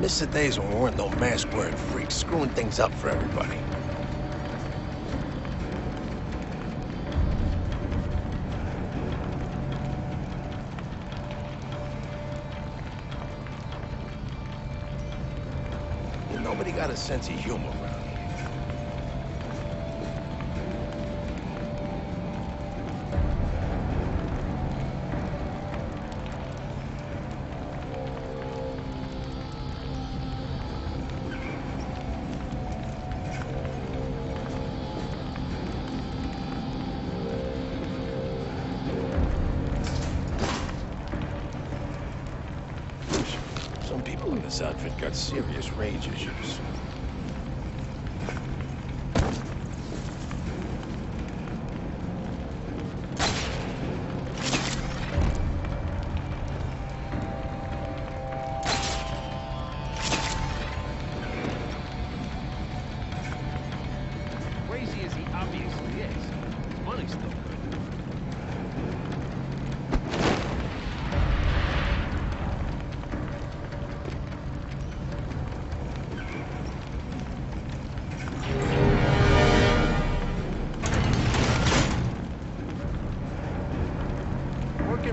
miss the days when we weren't no mask-wearing freaks screwing things up for everybody. Nobody got a sense of humor around here. This outfit got serious rage issues. Crazy as he obviously is, his money's still good.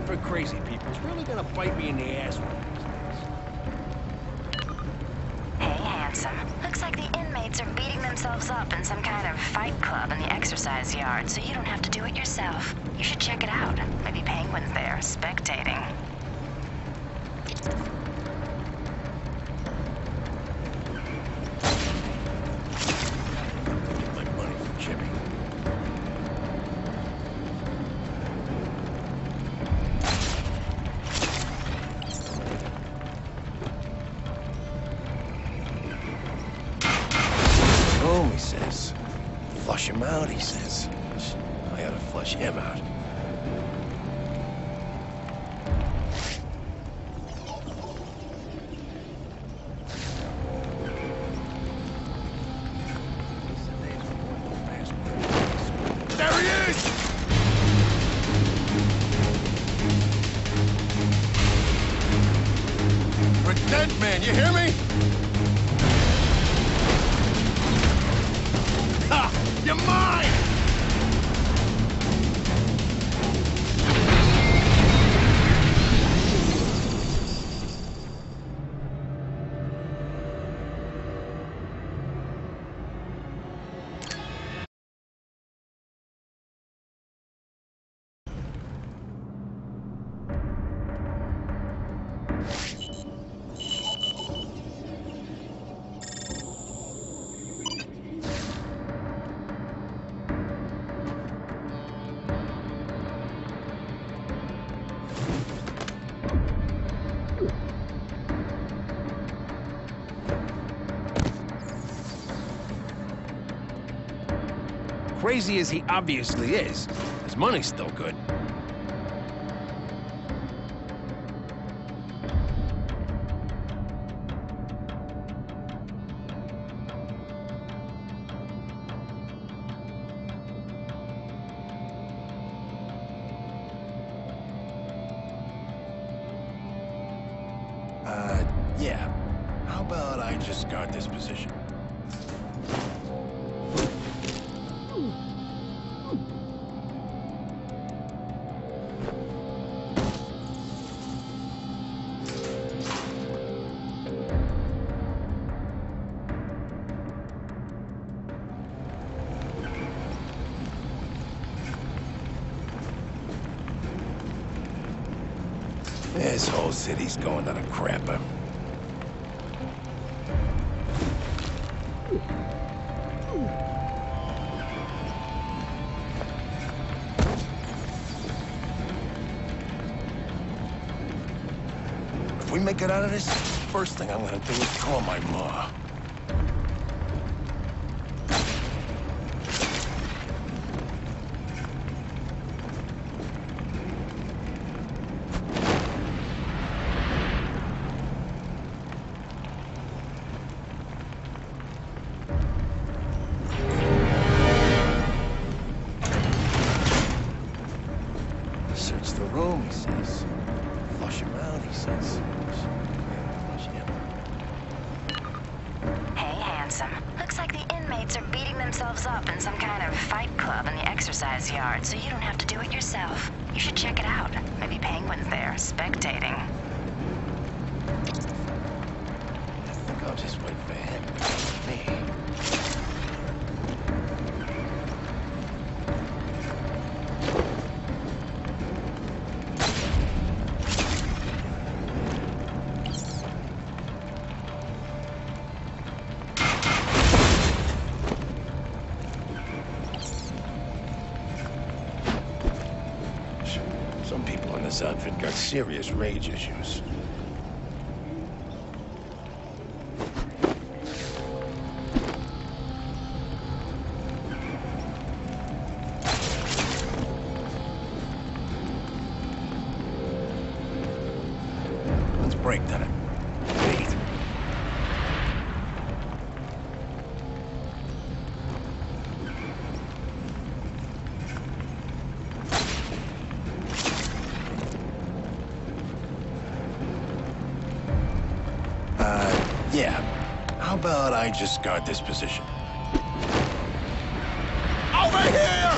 For crazy people, it's really gonna bite me in the ass one of these days. Hey, handsome. Looks like the inmates are beating themselves up in some kind of fight club in the exercise yard, so you don't have to do it yourself. You should check it out. Maybe Penguin's there, spectating. Get my money from Jimmy. He says. Flush him out, he says. I gotta flush him out. There he is! We're dead, man, you hear me? You're mine! Crazy as he obviously is, his money's still good. Yeah. How about I just guard this position? This whole city's going to the crapper. If we make it out of this, first thing I'm gonna do is call my ma. Search the room, he says. Flush him out, he says. Flush him out. themselves up in some kind of fight club in the exercise yard, so you don't have to do it yourself. You should check it out. Maybe Penguin's there, spectating. I think I'll just wait for him. This outfit got serious rage issues. Let's break that. Wait. Yeah. How about I just guard this position? Over here!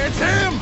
It's him!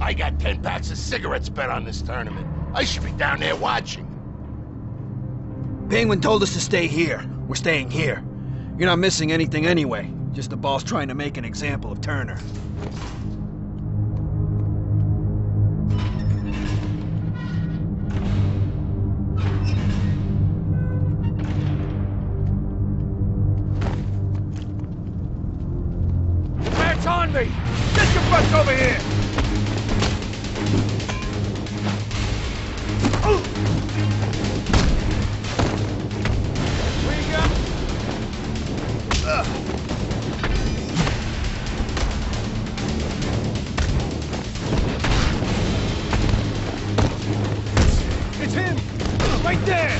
I got 10 packs of cigarettes bet on this tournament. I should be down there watching. Penguin told us to stay here. We're staying here. You're not missing anything anyway. Just the boss trying to make an example of Turner. That's on me! Get your butts over here! It's him! Right there!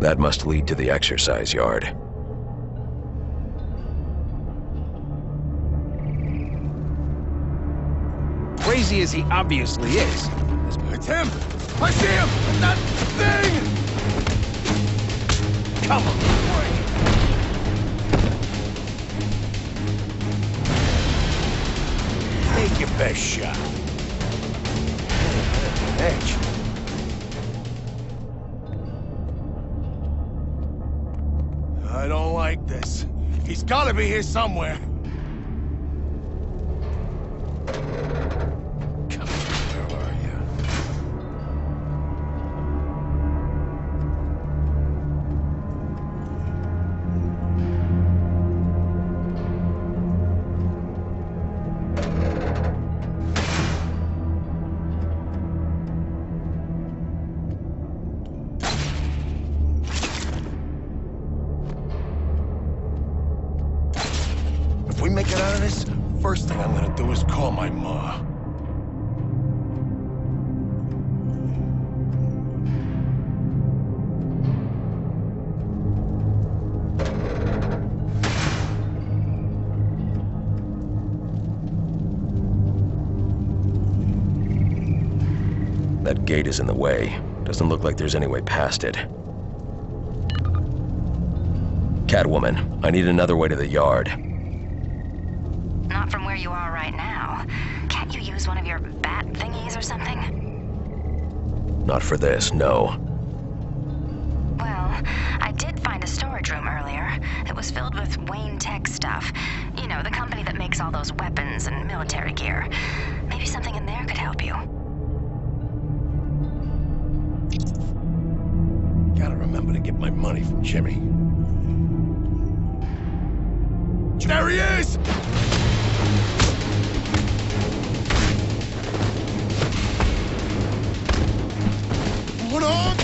That must lead to the exercise yard. Crazy as he obviously is. It's him! I see him! And that thing! Come on, boy! Take your best shot. Edge. I don't like this. He's gotta be here somewhere. Come on, That gate is in the way. Doesn't look like there's any way past it. Catwoman, I need another way to the yard. Not from where you are right now. Can't you use one of your bat thingies or something? Not for this, no. Well, I did find a storage room earlier. It was filled with Wayne Tech stuff. You know, the company that makes all those weapons and military gear. Maybe something in there could help you. Gotta remember to get my money from Jimmy. There he is! Hold on!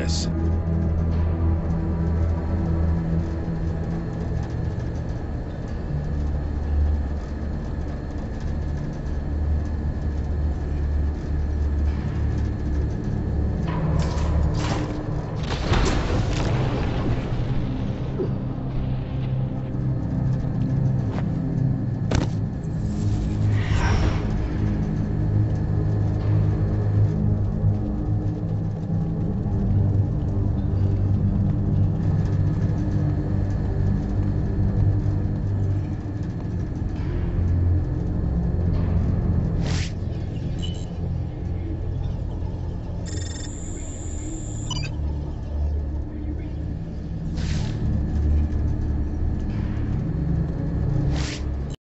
this.